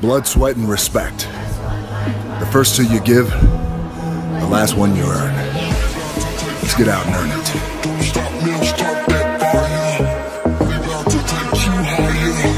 Blood, sweat, and respect. The first two you give, the last one you earn. Let's get out and earn it. Stop now, stop that fire. We about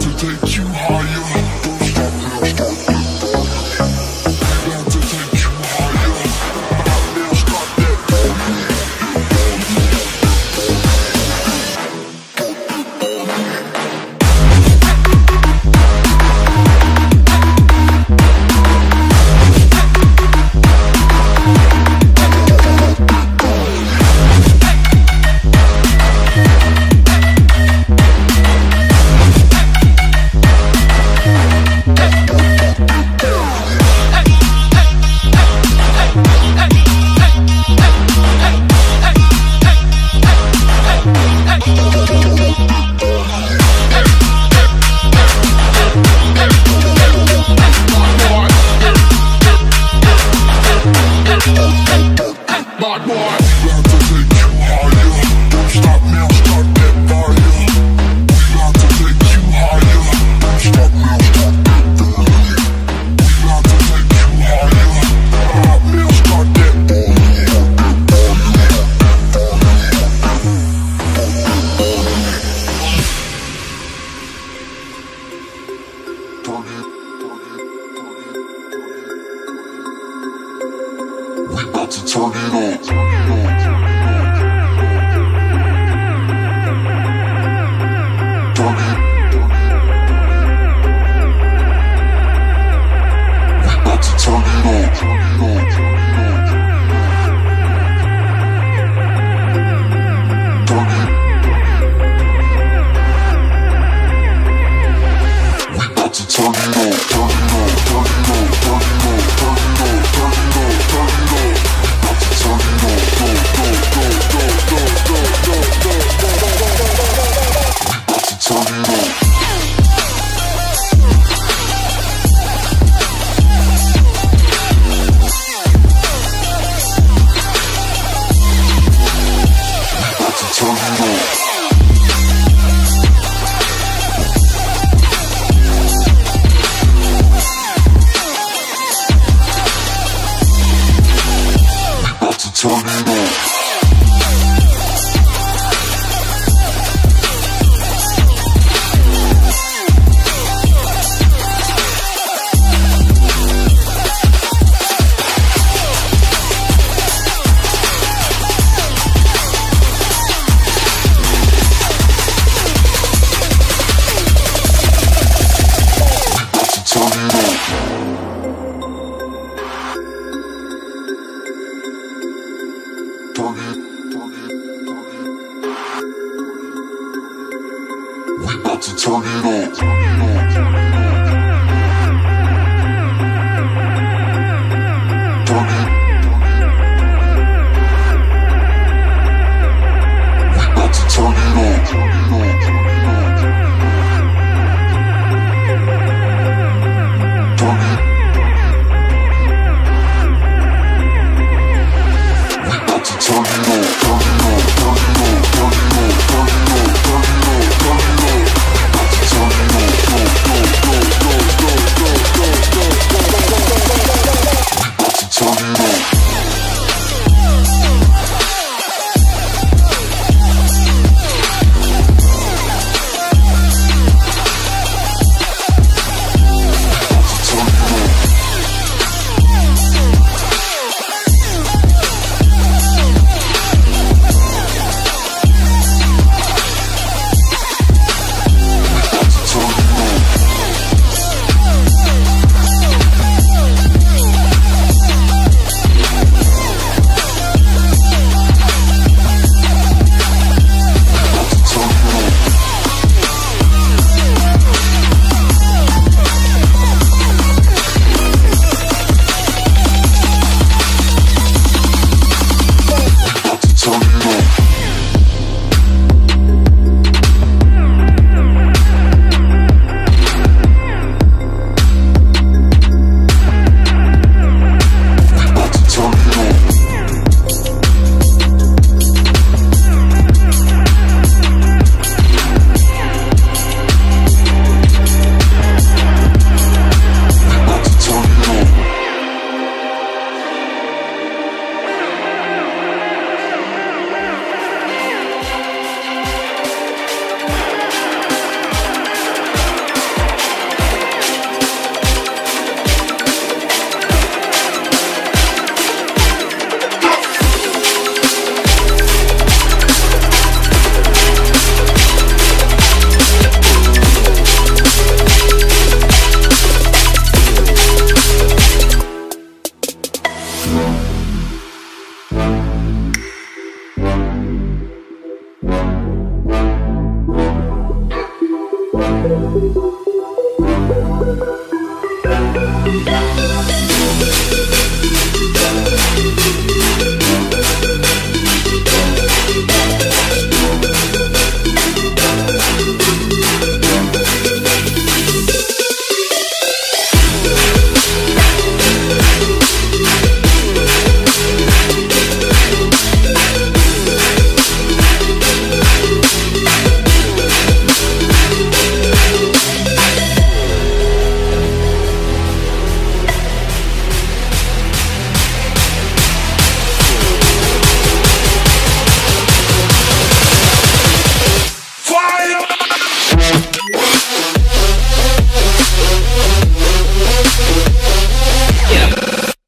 to take you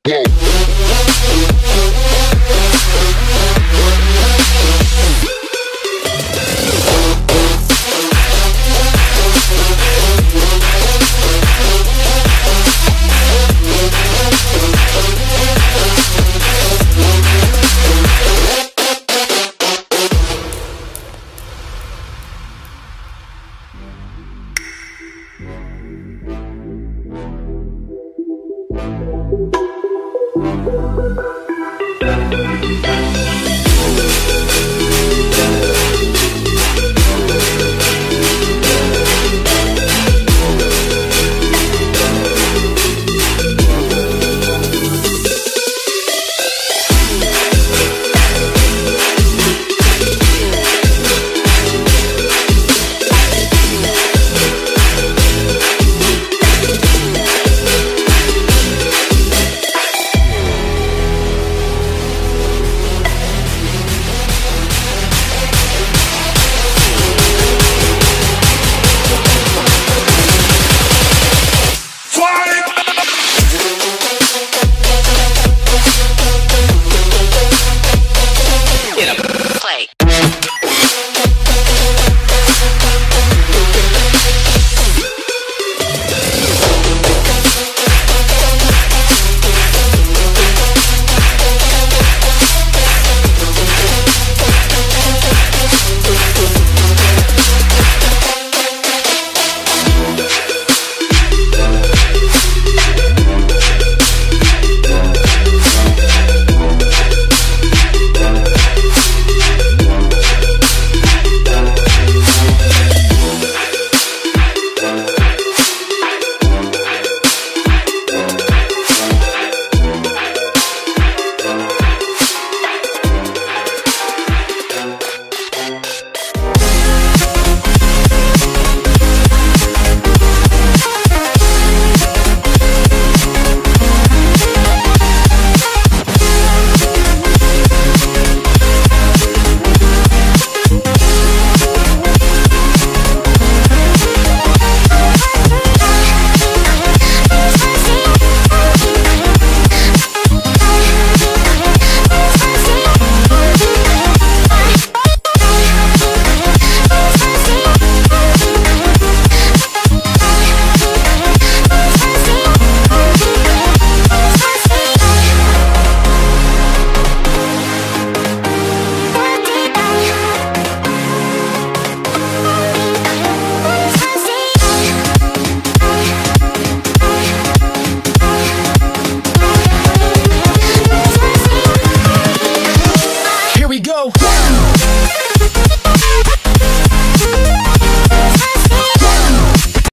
Yeah.